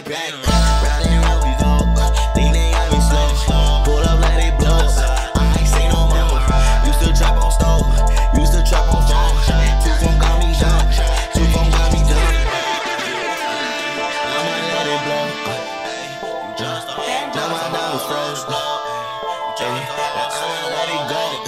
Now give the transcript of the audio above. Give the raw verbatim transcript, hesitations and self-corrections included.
right back. Round and round we go. These niggas got me slow. Pull up like they blow. I ain't say no more. Used to trap on stove. Used to trap on phone. Two phone got me dumb. Two phone got me dumb. I'ma let it blow. Now my dog is froze. I'ma let it go.